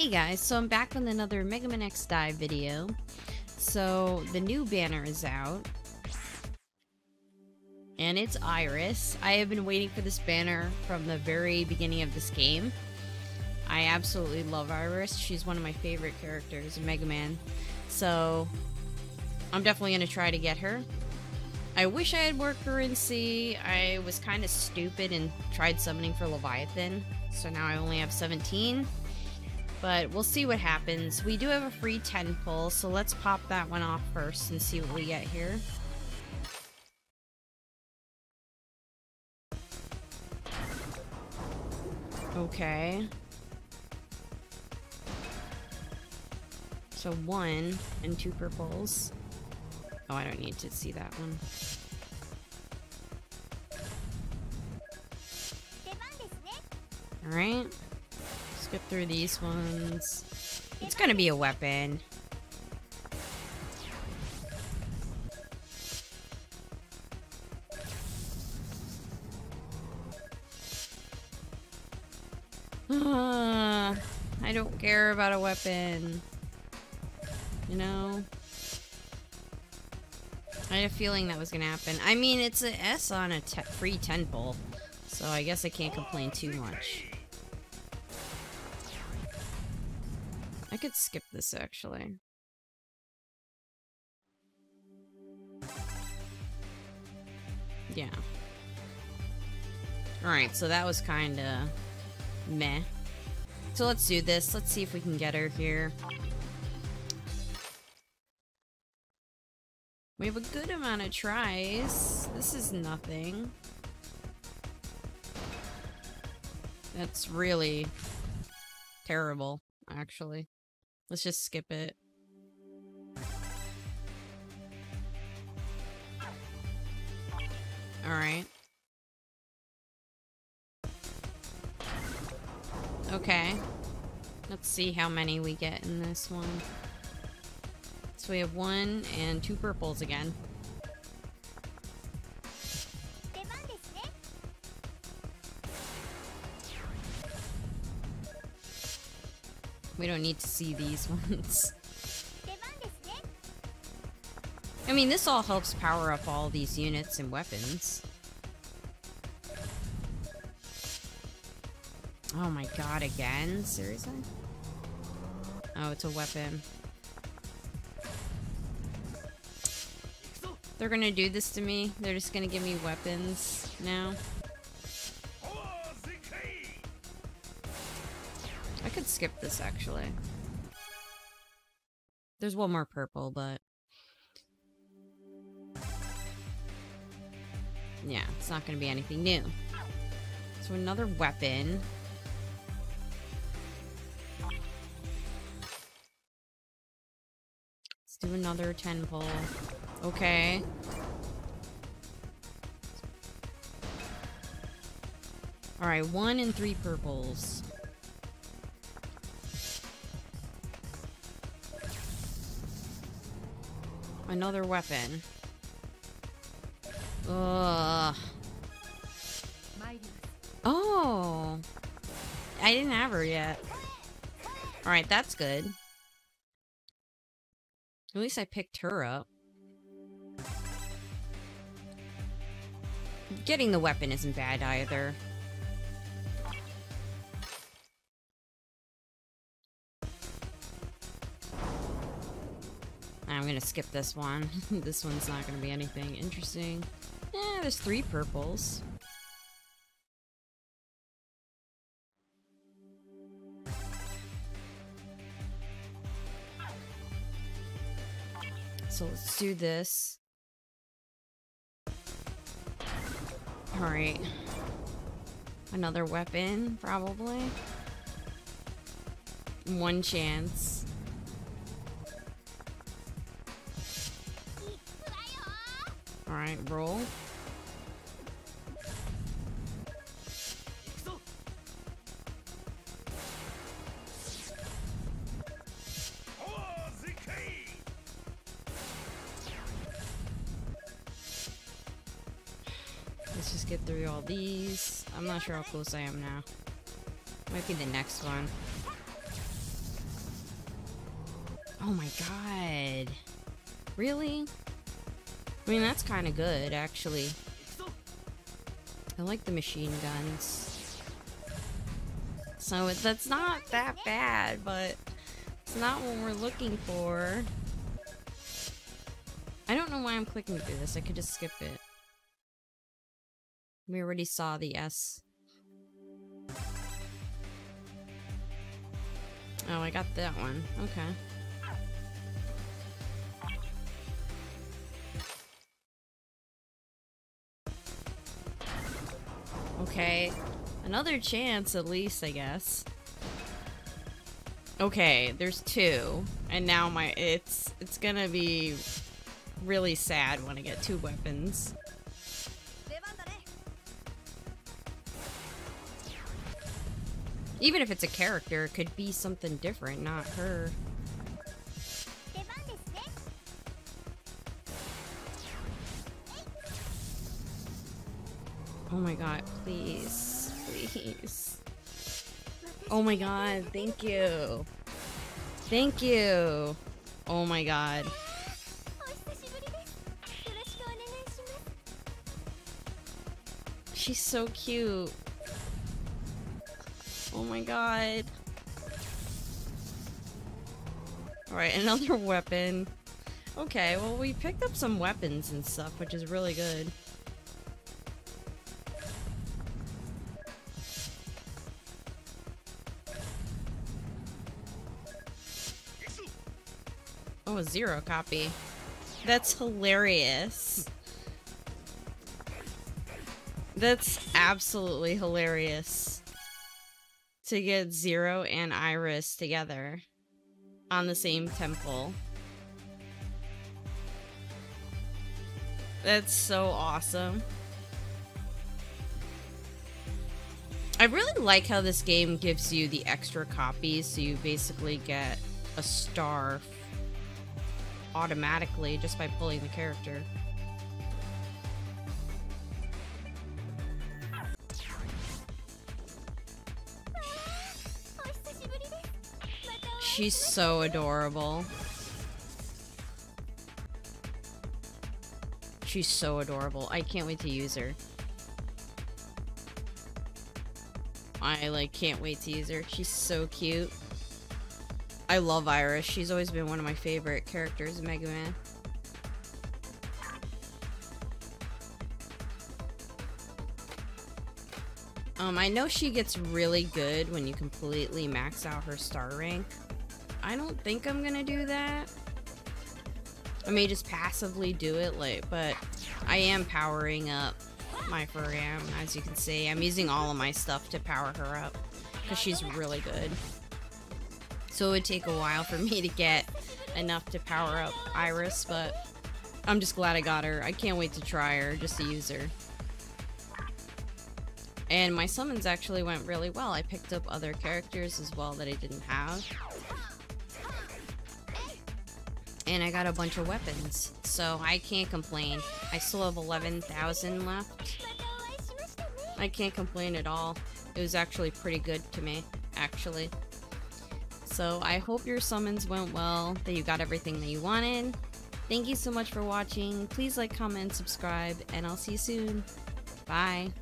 Hey guys, so I'm back with another Mega Man X Dive video. So the new banner is out. And it's Iris. I have been waiting for this banner from the very beginning of this game. I absolutely love Iris. She's one of my favorite characters in Mega Man. So I'm definitely going to try to get her. I wish I had more currency. I was kind of stupid and tried summoning for Leviathan. So now I only have 17. But we'll see what happens. We do have a free 10 pull, so let's pop that one off first and see what we get here. Okay. So 1 and 2 purples. Oh, I don't need to see that one. Alright. Skip through these ones. It's gonna be a weapon. I don't care about a weapon. You know? I had a feeling that was gonna happen. I mean, it's an S on a free 10 pull. So I guess I can't complain too much. I could skip this, actually. Yeah. Alright, so that was kinda meh. So let's do this. Let's see if we can get her here. We have a good amount of tries. This is nothing. That's really terrible, actually. Let's just skip it. Alright. Okay. Let's see how many we get in this one. So we have 1 and 2 purples again. We don't need to see these ones. I mean, this all helps power up all these units and weapons. Oh my god, again? Seriously? Oh, it's a weapon. They're gonna do this to me. They're just gonna give me weapons now. I could skip this, actually. There's one more purple, but... yeah, it's not gonna be anything new. So another weapon. Let's do another 10 pull. Okay. Alright, 1 and 3 purples. Another weapon. Ugh. Oh! I didn't have her yet. Alright, that's good. At least I picked her up. Getting the weapon isn't bad either. I'm gonna skip this one. This one's not gonna be anything interesting. Eh, there's 3 purples. So let's do this. Alright. Another weapon, probably. 1 chance. Alright, roll. Let's just get through all these. I'm not sure how close I am now. Might be the next one. Oh my god. Really? I mean, that's kind of good, actually. I like the machine guns. So that's not that bad, but it's not what we're looking for. I don't know why I'm clicking through this. I could just skip it. We already saw the S. Oh, I got that one. Okay. Okay. Another chance, at least, I guess. Okay, there's two. And now my... It's gonna be really sad when I get two weapons. Even if it's a character, it could be something different, not her. Oh my god, please. Please. Oh my god, thank you. Thank you. Oh my god. She's so cute. Oh my god. Alright, another weapon. Okay, well we picked up some weapons and stuff, which is really good. Oh, a zero copy. That's hilarious. That's absolutely hilarious. To get Zero and Iris together on the same temple. That's so awesome. I really like how this game gives you the extra copies, so you basically get a star automatically just by pulling the character. She's so adorable. She's so adorable. I can't wait to use her. I, like, can't wait to use her. She's so cute. I love Iris. She's always been one of my favorite characters in Mega Man. I know she gets really good when you completely max out her star rank. I don't think I'm gonna do that. I may just passively do it, like, but I am powering up my Ferham, as you can see. I'm using all of my stuff to power her up, because she's really good. So it would take a while for me to get enough to power up Iris, but I'm just glad I got her. I can't wait to try her, just to use her. And my summons actually went really well. I picked up other characters as well that I didn't have. And I got a bunch of weapons, so I can't complain. I still have 11,000 left. I can't complain at all. It was actually pretty good to me, actually. So I hope your summons went well, that you got everything that you wanted. Thank you so much for watching. Please like, comment, and subscribe, and I'll see you soon. Bye.